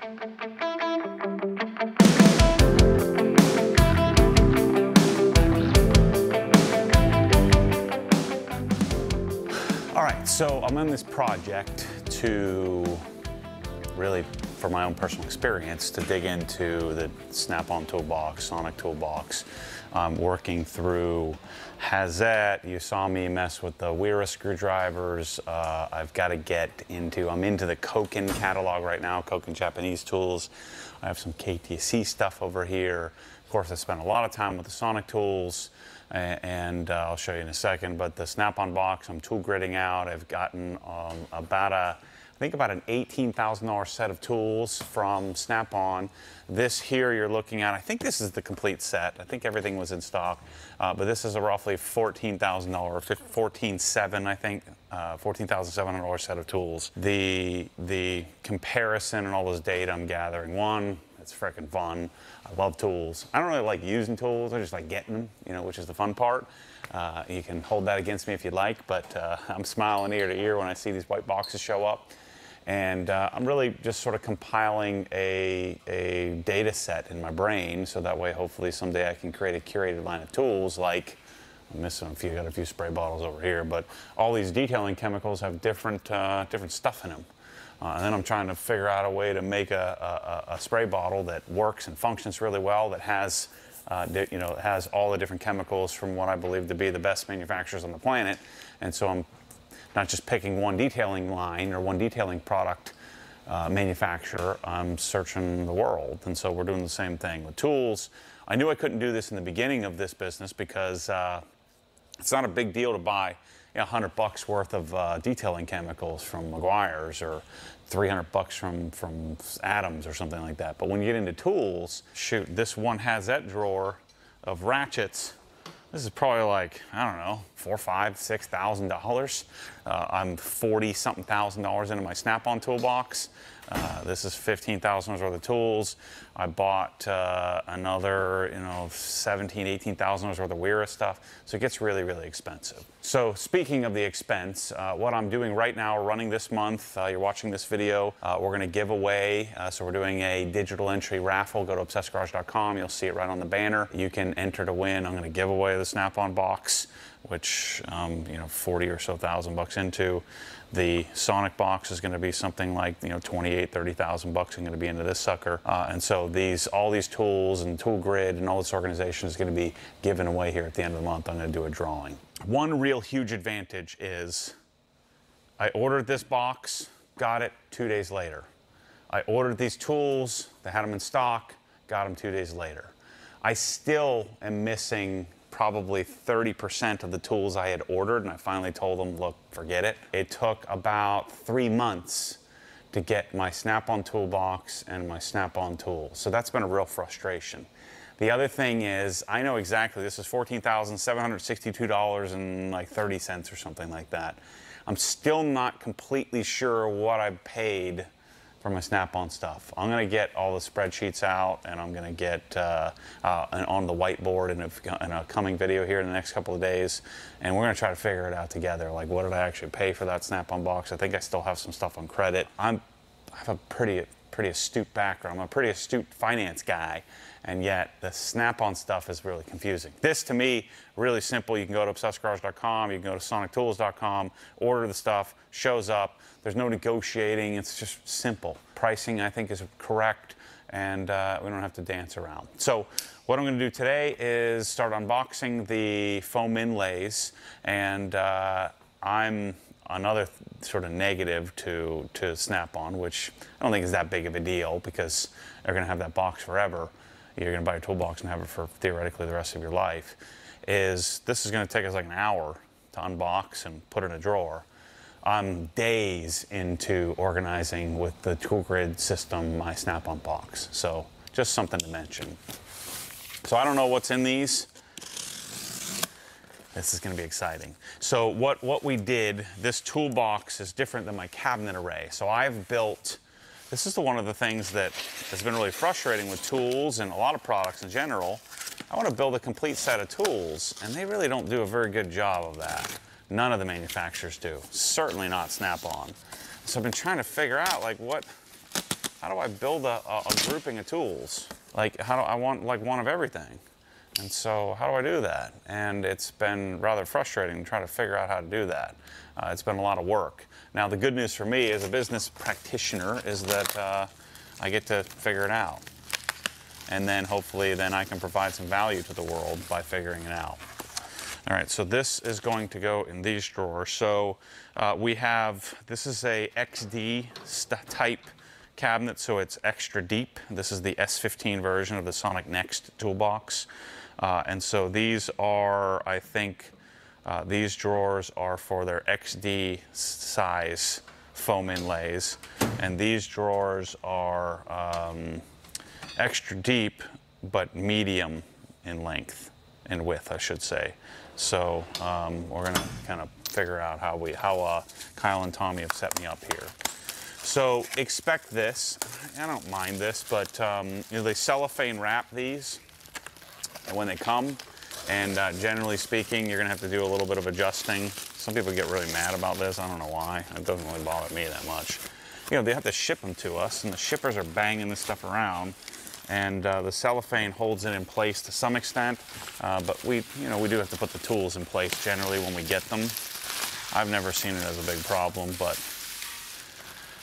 All right, so I'm on this project to really, for my own personal experience, to dig into the Snap-on toolbox, Sonic toolbox, working through Hazette. You saw me mess with the Wera screwdrivers. I've got to get into, I'm into the Koken catalog right now, Koken Japanese tools. I have some KTC stuff over here. Of course, I spent a lot of time with the Sonic tools, and I'll show you in a second, but the Snap-on box, I'm tool gridding out. I've gotten about an $18,000 set of tools from Snap-on. This here you're looking at, I think this is the complete set. I think everything was in stock, but this is a roughly $14,000 or $14,700, I think, $14,700 set of tools. The comparison and all this data I'm gathering, one, it's frickin' fun. I love tools. I don't really like using tools. I just like getting them, you know, which is the fun part. You can hold that against me if you like, but I'm smiling ear to ear when I see these white boxes show up. And I'm really just sort of compiling a data set in my brain, so that way hopefully someday I can create a curated line of tools like, I'm missing a few, got a few spray bottles over here, but all these detailing chemicals have different, different stuff in them. And then I'm trying to figure out a way to make a spray bottle that works and functions really well, that has, you know, has all the different chemicals from what I believe to be the best manufacturers on the planet. And so I'm not just picking one detailing line or one detailing product manufacturer, I'm searching the world. And so we're doing the same thing with tools. I knew I couldn't do this in the beginning of this business because it's not a big deal to buy $100 worth of detailing chemicals from Meguiar's or $300 from Adams or something like that. But when you get into tools, shoot, this one has that drawer of ratchets. This is probably like, I don't know, $4,000, $5,000, $6,000. I'm $40-something thousand into my Snap-on toolbox. This is $15,000 worth of tools. I bought another, you know, $17,000-$18,000 worth of Wera stuff. So it gets really, really expensive. So speaking of the expense, what I'm doing right now, running this month, you're watching this video, we're gonna give away, so we're doing a digital entry raffle. Go to ObsessedGarage.com, you'll see it right on the banner. You can enter to win. I'm gonna give away the Snap-on box, which you know, 40 or so thousand bucks into. The Sonic box is going to be something like, you know, 28-30,000 bucks. I'm going to be into this sucker, and so these, all these tools and tool grid and all this organization is going to be given away here at the end of the month. I'm going to do a drawing. One real huge advantage is I ordered this box, got it 2 days later. I ordered these tools, they had them in stock, got them 2 days later. I still am missing probably 30% of the tools I had ordered, and I finally told them, look, forget it. It took about 3 months to get my Snap-on toolbox and my Snap-on tools. So that's been a real frustration. The other thing is, I know exactly, this is $14,762.30 or something like that. I'm still not completely sure what I paid for my Snap-on stuff. I'm gonna get all the spreadsheets out, and I'm gonna get on the whiteboard in a coming video here in the next couple of days, and we're gonna try to figure it out together. Like, what did I actually pay for that Snap-on box? I think I still have some stuff on credit. I have a pretty astute background. I'm a pretty astute finance guy, and yet the Snap-on stuff is really confusing. This, to me, really simple. You can go to ObsessedGarage.com, you can go to SonicTools.com, order the stuff, shows up. There's no negotiating, it's just simple. Pricing, I think, is correct, and we don't have to dance around. So what I'm gonna do today is start unboxing the foam inlays, and another sort of negative to Snap-on, which I don't think is that big of a deal because they're gonna have that box forever. You're gonna buy your toolbox and have it for theoretically the rest of your life, is this is gonna take us like an hour to unbox and put in a drawer. I'm days into organizing with the tool grid system my Snap-on box. So just something to mention. So I don't know what's in these. This is gonna be exciting. So what we did, this toolbox is different than my cabinet array. So I've built, this is one of the things that has been really frustrating with tools and a lot of products in general. I wanna build a complete set of tools, and they really don't do a very good job of that. None of the manufacturers do, certainly not Snap-on. So I've been trying to figure out, like, how do I build a grouping of tools? Like, how do I want like one of everything? And so how do I do that? And it's been rather frustrating trying to figure out how to do that. It's been a lot of work. Now, the good news for me as a business practitioner is that I get to figure it out. And then hopefully then I can provide some value to the world by figuring it out. All right, so this is going to go in these drawers. So we have, this is a XD type cabinet, so it's extra deep. This is the S15 version of the Sonic Next toolbox. And so these are, I think, these drawers are for their XD size foam inlays. And these drawers are extra deep, but medium in length and width, I should say. So we're gonna kind of figure out how we, Kyle and Tommy have set me up here. So expect this. I don't mind this, but you know, they cellophane wrap these when they come. And generally speaking, you're gonna have to do a little bit of adjusting. Some people get really mad about this. I don't know why. It doesn't really bother me that much. You know, they have to ship them to us, and the shippers are banging this stuff around. And the cellophane holds it in place to some extent, but we do have to put the tools in place generally when we get them. I've never seen it as a big problem, but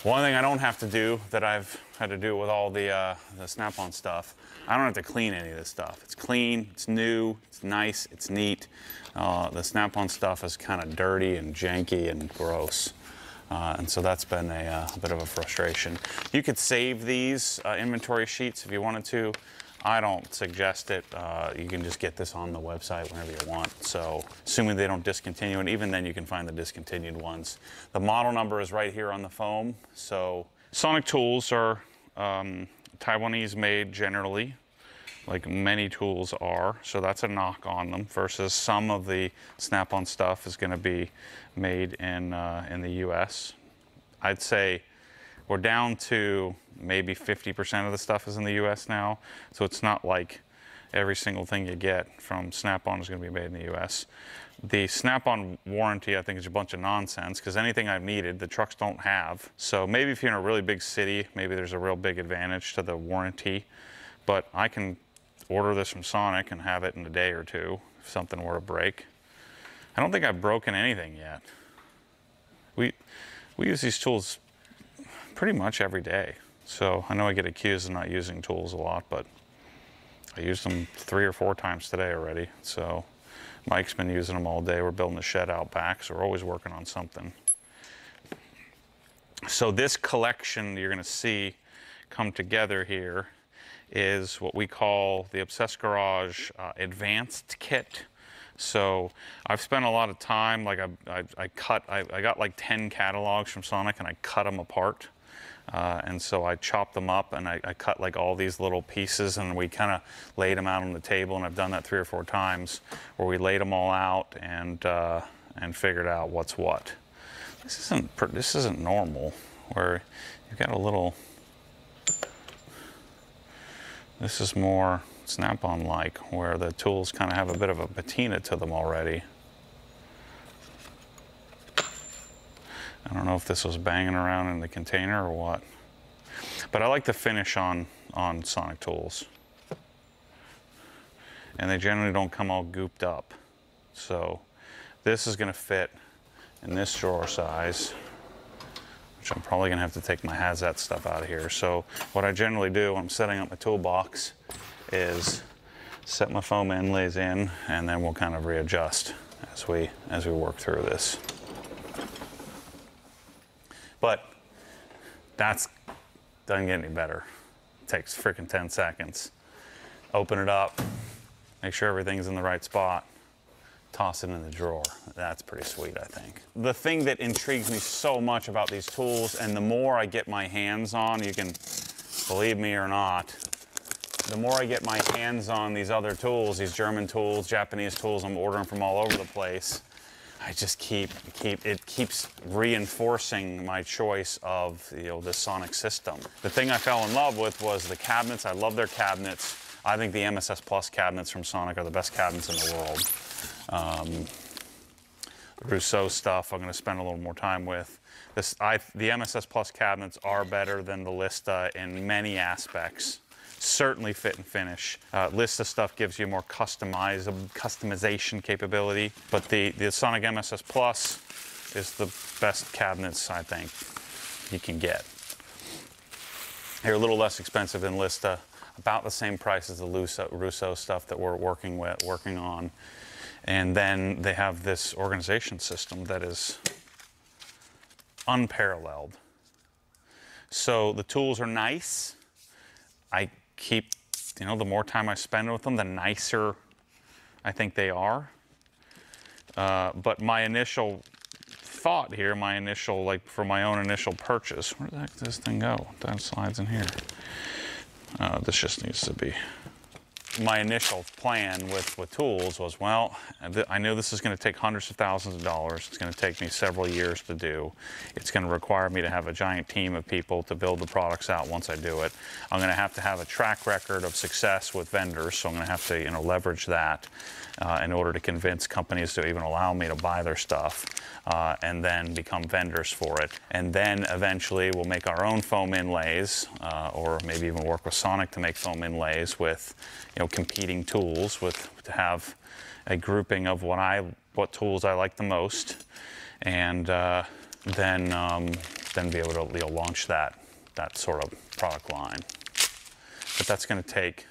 one thing I don't have to do that I've had to do with all the Snap-on stuff, I don't have to clean any of this stuff. It's clean, it's new, it's nice, it's neat. The Snap-on stuff is kind of dirty and janky and gross. And so that's been a bit of a frustration. You could save these inventory sheets if you wanted to. I don't suggest it. You can just get this on the website whenever you want. So assuming they don't discontinue, and even then you can find the discontinued ones. The model number is right here on the foam. So Sonic tools are Taiwanese made generally, like many tools are. So that's a knock on them versus some of the Snap-on stuff is gonna be made in the US. I'd say we're down to maybe 50% of the stuff is in the US now. So it's not like every single thing you get from Snap-on is gonna be made in the US. The Snap-on warranty, I think, is a bunch of nonsense because anything I've needed, the trucks don't have. So maybe if you're in a really big city, maybe there's a real big advantage to the warranty, but I can order this from Sonic and have it in a day or two if something were to break. I don't think I've broken anything yet. We use these tools pretty much every day. So I know I get accused of not using tools a lot, but I used them 3 or 4 times today already. So Mike's been using them all day. We're building a shed out back, so we're always working on something. So this collection you're gonna see come together here is what we call the Obsessed Garage Advanced Kit. So I've spent a lot of time, like I got like 10 catalogs from Sonic and I cut them apart. And so I chopped them up and I cut like all these little pieces and we kind of laid them out on the table, and I've done that 3 or 4 times where we laid them all out and figured out what's what. This isn't normal where you've got a little. This is more Snap-on-like, where the tools kind of have a bit of a patina to them already. I don't know if this was banging around in the container or what, but I like the finish on Sonic tools. And they generally don't come all gooped up. So this is gonna fit in this drawer size, which I'm probably gonna have to take my Hazette stuff out of here. So what I generally do when I'm setting up my toolbox is set my foam inlays in, and then we'll kind of readjust as we work through this. But that doesn't get any better. It takes freaking 10 seconds. Open it up, make sure everything's in the right spot, toss it in the drawer. That's pretty sweet, I think. The thing that intrigues me so much about these tools, and the more I get my hands on, you can believe me or not, the more I get my hands on these other tools, these German tools, Japanese tools, I'm ordering from all over the place, I just it keeps reinforcing my choice of, you know, the Sonic system. The thing I fell in love with was the cabinets. I love their cabinets. I think the MSS Plus cabinets from Sonic are the best cabinets in the world. Rousseau stuff I'm going to spend a little more time with. The MSS Plus cabinets are better than the Lista in many aspects. Certainly fit and finish. Lista stuff gives you more customization capability, but the Sonic MSS Plus is the best cabinets I think you can get. They're a little less expensive than Lista, about the same price as the Rousseau stuff that we're working on. And then they have this organization system that is unparalleled. So the tools are nice. I keep, you know, the more time I spend with them, the nicer I think they are. But my initial thought here, for my own initial purchase, where the heck did this thing go? That slides in here. This just needs to be. My initial plan with tools was, well, I know this is going to take hundreds of thousands of dollars. It's going to take me several years to do. It's going to require me to have a giant team of people to build the products out once I do it. I'm going to have a track record of success with vendors, so I'm going to have to, you know, leverage that in order to convince companies to even allow me to buy their stuff and then become vendors for it. And then eventually we'll make our own foam inlays or maybe even work with Sonic to make foam inlays with, you know, competing tools to have a grouping of what tools I like the most, and then be able to, you know, launch that sort of product line. But that's going to take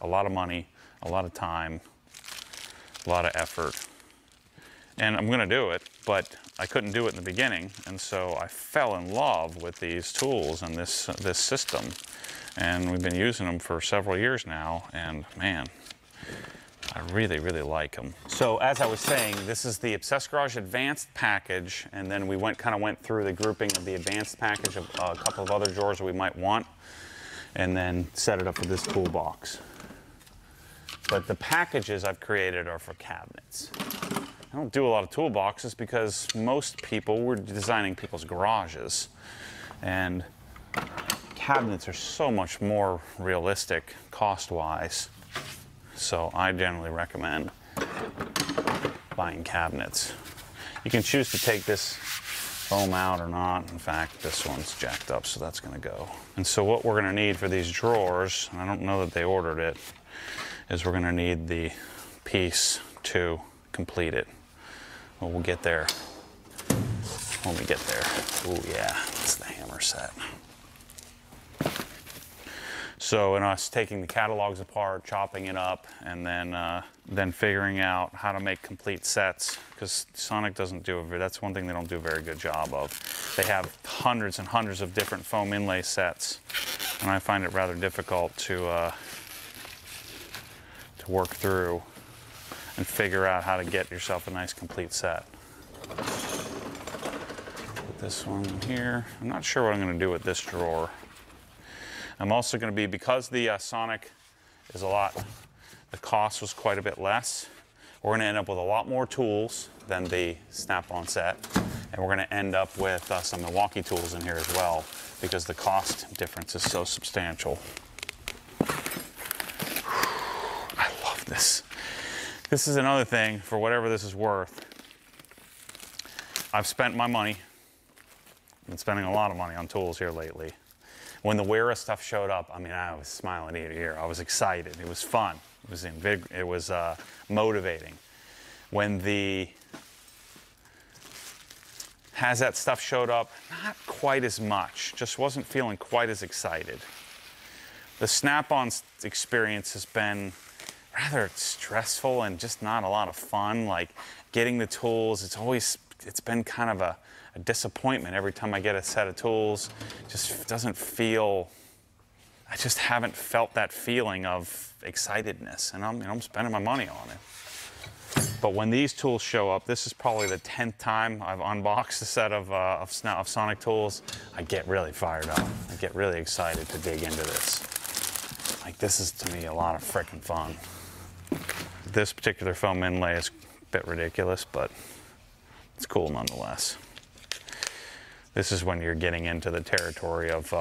a lot of money, a lot of time, a lot of effort, and I'm going to do it, but I couldn't do it in the beginning, and so I fell in love with these tools and this system. And we've been using them for several years now, and man, I really, really like them. So as I was saying, this is the Obsessed Garage Advanced Package, and then we kind of went through the grouping of the Advanced Package of a couple of other drawers that we might want, and then set it up with this toolbox. But the packages I've created are for cabinets. I don't do a lot of toolboxes because most people, we're designing people's garages, and cabinets are so much more realistic cost-wise, so I generally recommend buying cabinets. You can choose to take this foam out or not. In fact, this one's jacked up, so that's gonna go. And so what we're gonna need for these drawers, and I don't know that they ordered it, is we're gonna need the piece to complete it. Well, we'll get there when we get there. Oh yeah, it's the hammer set. So in us taking the catalogs apart, chopping it up, and then figuring out how to make complete sets, because Sonic doesn't do that's one thing they don't do a very good job of. They have hundreds and hundreds of different foam inlay sets, and I find it rather difficult to work through and figure out how to get yourself a nice complete set. Put this one here. I'm not sure what I'm going to do with this drawer. I'm also going to be, because the Sonic is the cost was quite a bit less, we're going to end up with a lot more tools than the Snap-on set, and we're going to end up with some Milwaukee tools in here as well, because the cost difference is so substantial. I love this. This is another thing, for whatever this is worth, I've spent my money. I've been spending a lot of money on tools here lately. When the Wera stuff showed up, I mean, I was smiling ear to ear. I was excited. It was fun. It was motivating. When the Hazette stuff showed up, not quite as much. Just wasn't feeling quite as excited. The Snap-on experience has been rather stressful and just not a lot of fun. Like getting the tools, it's been kind of a disappointment every time I get a set of tools. Just doesn't feel, I just haven't felt that feeling of excitedness, and I'm spending my money on it. But when these tools show up, this is probably the 10th time I've unboxed a set of Sonic tools. I get really fired up. I get really excited to dig into this. Like, this is to me a lot of frickin' fun. This particular foam inlay is a bit ridiculous, but it's cool nonetheless. This is when you're getting into the territory of,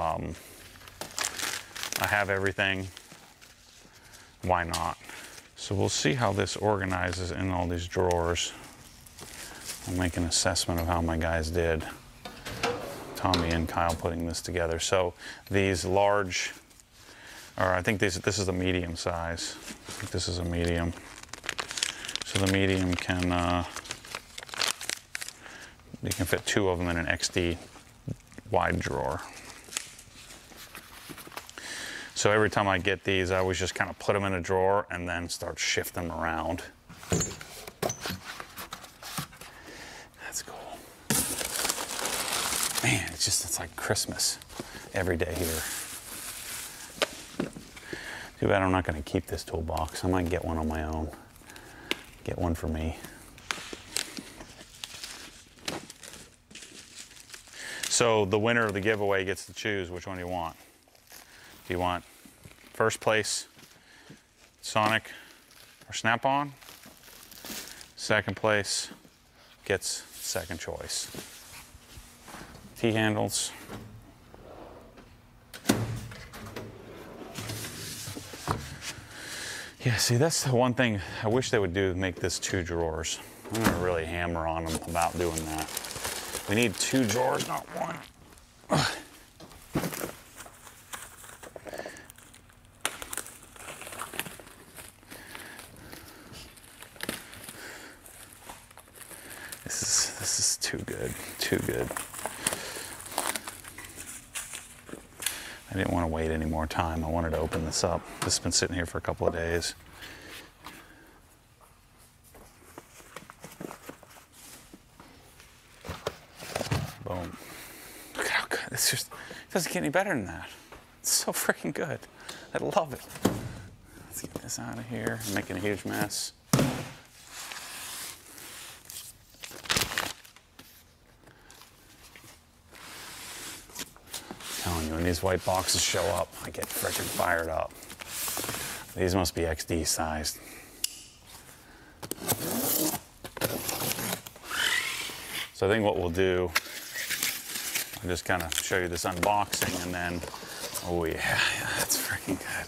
I have everything, why not? So we'll see how this organizes in all these drawers. I'll make an assessment of how my guys did. Tommy and Kyle putting this together. So these large, or I think this is a medium size. I think this is a medium. So the medium can, you can fit two of them in an XD wide drawer. So every time I get these, I always just kind of put them in a drawer and then start shifting them around. That's cool. Man, it's just, it's like Christmas every day here. Too bad I'm not gonna keep this toolbox. I might get one on my own. Get one for me. So the winner of the giveaway gets to choose which one you want. Do you want first place Sonic or Snap-on? Second place gets second choice. T-handles. Yeah, see, that's the one thing I wish they would do, make this two drawers. I'm gonna really hammer on them about doing that. We need two drawers, not one. Ugh. This is too good, too good. I didn't want to wait any more time. I wanted to open this up. This has been sitting here for a couple of days. Boom. Look at how good. It's just, it doesn't get any better than that. It's so freaking good. I love it. Let's get this out of here. I'm making a huge mess. When these white boxes show up, I get freaking fired up. These must be XD sized. So I think what we'll do, I'll just kind of show you this unboxing and then, oh yeah, that's freaking good.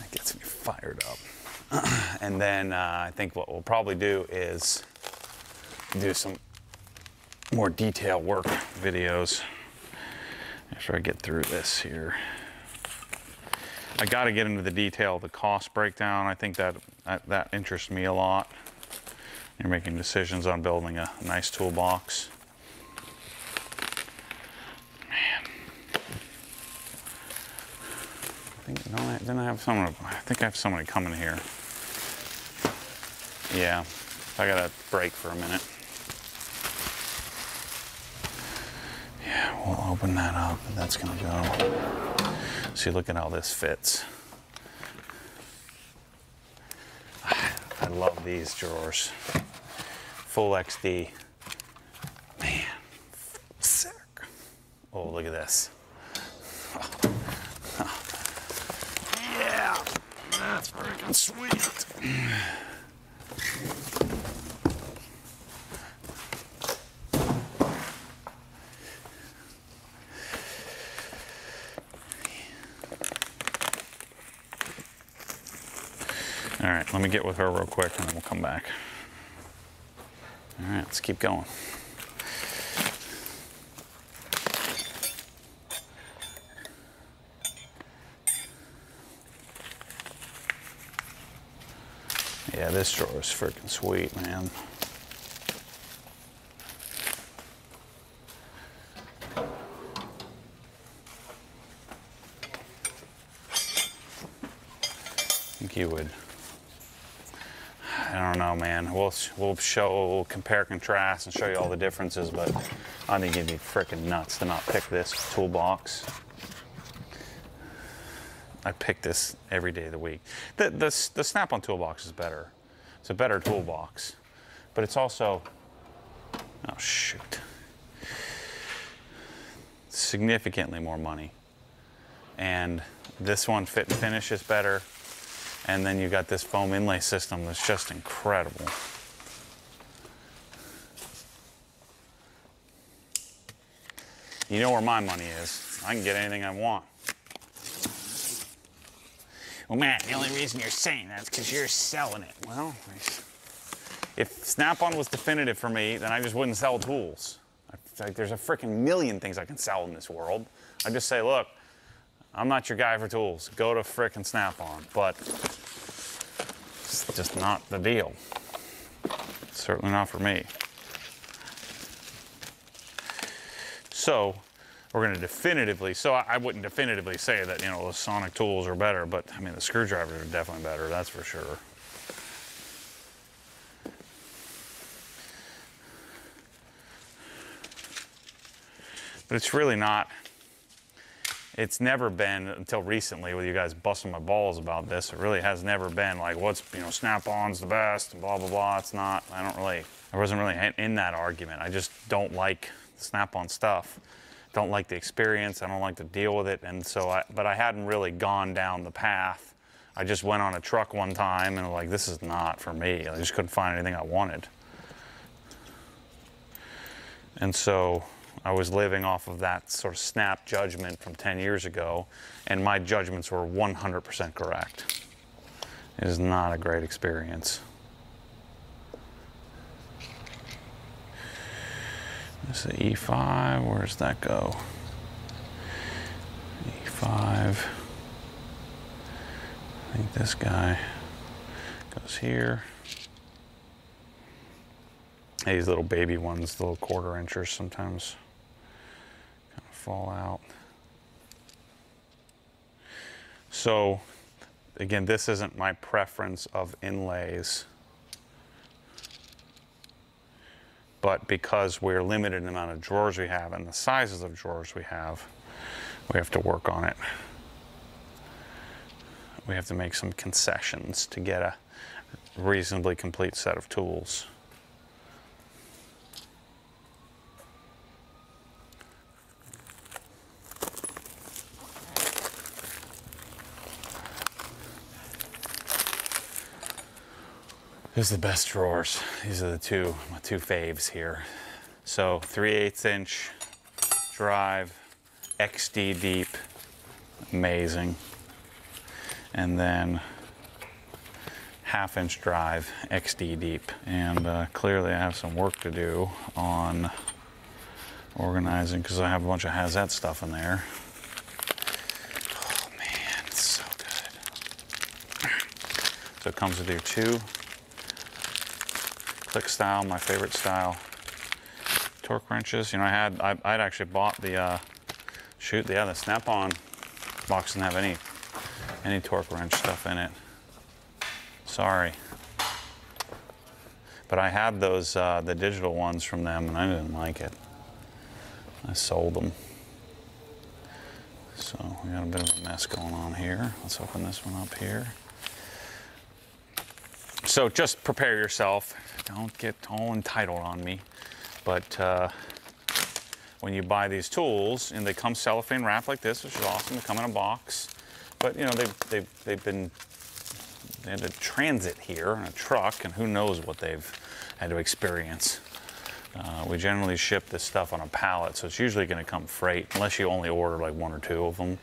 That gets me fired up. And then I think what we'll probably do is do some more detail work videos. After I get through this here, I got to get into the detail of the cost breakdown. I think that interests me a lot. You're making decisions on building a nice toolbox. Man, I think I have somebody coming here. Yeah, I got to break for a minute. We'll open that up, and that's gonna go. See, look at how this fits. I love these drawers. Full XD. Man, sick. Oh, look at this. Yeah, that's freaking sweet. All right, let me get with her real quick and then we'll come back. All right, let's keep going. Yeah, this drawer is freaking sweet, man. I think you would. I don't know, man. We'll compare, contrast, and show you all the differences, but I think you'd be freaking nuts to not pick this toolbox. I pick this every day of the week. The Snap-on toolbox is better. It's a better toolbox, but it's also, oh shoot, significantly more money. And this one, fit and finish, is better. And then you've got this foam inlay system that's just incredible. You know where my money is. I can get anything I want. Well, Matt, the only reason you're saying that is because you're selling it. Well, If Snap-on was definitive for me, then I just wouldn't sell tools. Like, there's a freaking million things I can sell in this world. I just say, look, I'm not your guy for tools. Go to frickin' Snap-on. But it's just not the deal. Certainly not for me. So we're going to definitively, so I wouldn't definitively say that, you know, the Sonic tools are better, but I mean, the screwdrivers are definitely better, that's for sure. But it's really not, it's never been, until recently, with you guys busting my balls about this, it really has never been like, what's, you know, Snap-on's the best, and blah, blah, blah. It's not, I don't really, I wasn't really in that argument. I just don't like Snap-on stuff. Don't like the experience, I don't like to deal with it, and so but I hadn't really gone down the path. I just went on a truck one time and like, this is not for me. I just couldn't find anything I wanted. And so I was living off of that sort of snap judgment from 10 years ago, and my judgments were 100% correct. It is not a great experience. This is E5, where does that go? E5, I think this guy goes here. These little baby ones, little quarter inchers sometimes kind of fall out. So again, this isn't my preference of inlays. But because we're limited in the amount of drawers we have and the sizes of drawers we have to work on it. We have to make some concessions to get a reasonably complete set of tools. This is the best drawers. These are the two, my two faves here. So 3/8" drive, XD deep, amazing. And then 1/2" drive, XD deep. And clearly I have some work to do on organizing because I have a bunch of Hazette stuff in there. Oh man, it's so good. So it comes with your two. Click style, my favorite style. Torque wrenches, you know, I'd actually bought the, the Snap-on box didn't have any torque wrench stuff in it. Sorry. But I had those, the digital ones from them, and I didn't like it. I sold them. So we got a bit of a mess going on here. Let's open this one up here. So just prepare yourself. Don't get all entitled on me. But when you buy these tools, and they come cellophane wrapped like this, which is awesome, they come in a box. But you know, they've been in a transit here in a truck, and who knows what they've had to experience. We generally ship this stuff on a pallet, so it's usually gonna come freight, unless you only order like one or two of them.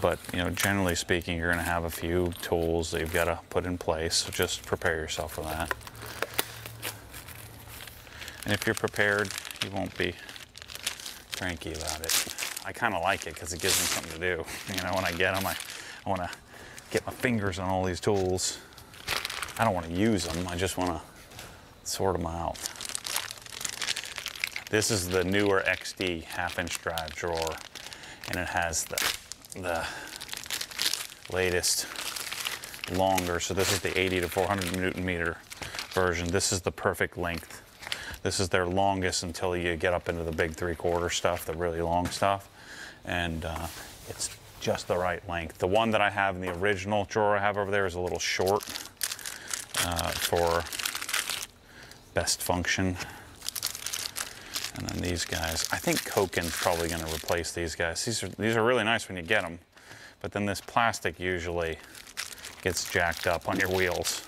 But you know, generally speaking, you're gonna have a few tools that you've gotta put in place, so just prepare yourself for that. And if you're prepared, you won't be cranky about it. I kind of like it because it gives me something to do. You know, when I get them, I want to get my fingers on all these tools. I don't want to use them. I just want to sort them out. This is the newer XD 1/2" drive drawer, and it has the latest longer. So this is the 80 to 400 Newton meter version. This is the perfect length. This is their longest until you get up into the big 3/4 stuff, the really long stuff. And it's just the right length. The one that I have in the original drawer I have over there is a little short for best function. And then these guys, I think Koken's probably gonna replace these guys. These are really nice when you get them, but then this plastic usually gets jacked up on your wheels.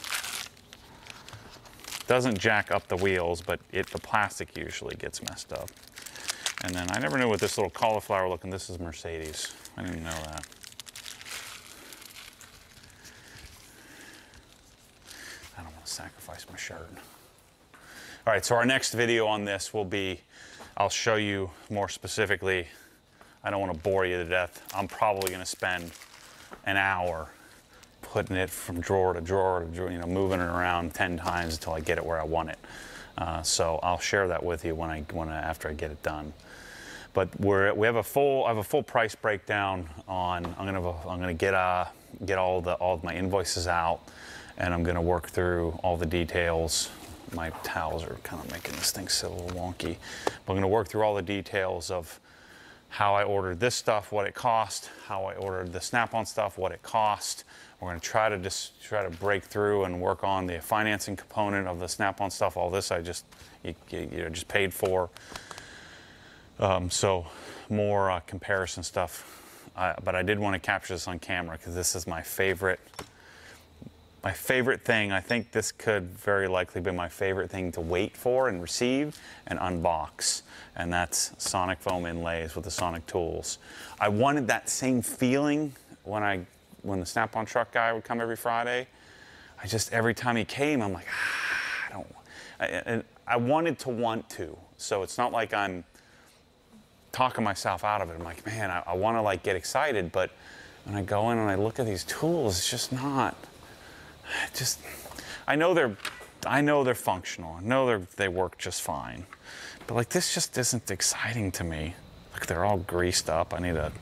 Doesn't jack up the wheels, but the plastic usually gets messed up. And then I never knew what this little cauliflower looking, this is Mercedes. I didn't know that. I don't want to sacrifice my shirt. All right, so our next video on this will be, I'll show you more specifically. I don't want to bore you to death. I'm probably going to spend an hour putting it from drawer to drawer to drawer, you know, moving it around 10 times until I get it where I want it. So I'll share that with you when after I get it done. But I have a full price breakdown on. I'm gonna get all of my invoices out, and I'm gonna work through all the details. My towels are kind of making this thing sit a little wonky. But I'm gonna work through all the details of how I ordered this stuff, what it cost, how I ordered the Snap-on stuff, what it cost. We're gonna try to break through and work on the financing component of the Snap-on stuff. All this I just paid for. So more comparison stuff, but I did want to capture this on camera because this is my favorite thing. I think this could very likely be my favorite thing to wait for and receive and unbox, and that's Sonic foam inlays with the Sonic tools. I wanted that same feeling when the Snap-on truck guy would come every Friday. I just, every time he came, I'm like, I wanted to want to. So it's not like I'm talking myself out of it. I'm like, man, I want to like get excited, but when I go in and I look at these tools, it's just not. I know they're functional. I know they work just fine, but like this just isn't exciting to me. Like they're all greased up. I need to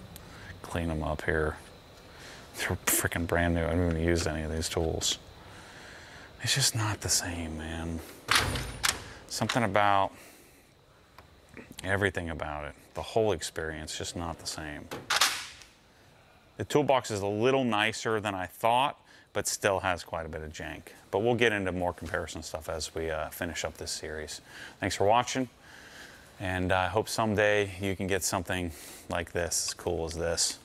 clean them up here. They're freaking brand new. I haven't even used any of these tools. It's just not the same, man. Something about everything about it. The whole experience, just not the same. The toolbox is a little nicer than I thought, but still has quite a bit of jank. But we'll get into more comparison stuff as we finish up this series. Thanks for watching, and I hope someday you can get something like this, as cool as this.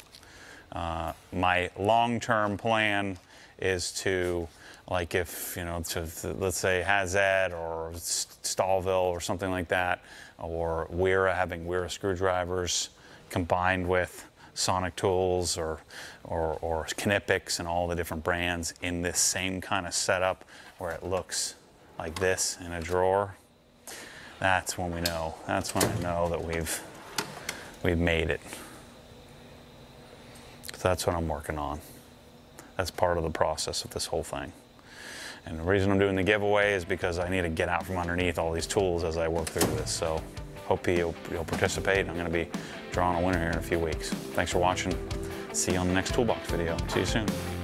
My long-term plan is to, like, if, you know, to let's say Hazette or Stahlwille or something like that, or Wera, having Wera screwdrivers combined with Sonic tools or Knipix and all the different brands in this same kind of setup where it looks like this in a drawer, that's when we know. That's when I know that we've made it. So that's what I'm working on. That's part of the process of this whole thing. And the reason I'm doing the giveaway is because I need to get out from underneath all these tools as I work through this. So hope you'll participate. I'm gonna be drawing a winner here in a few weeks. Thanks for watching. See you on the next toolbox video. See you soon.